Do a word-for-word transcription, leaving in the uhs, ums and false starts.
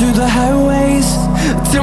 Through the highways, till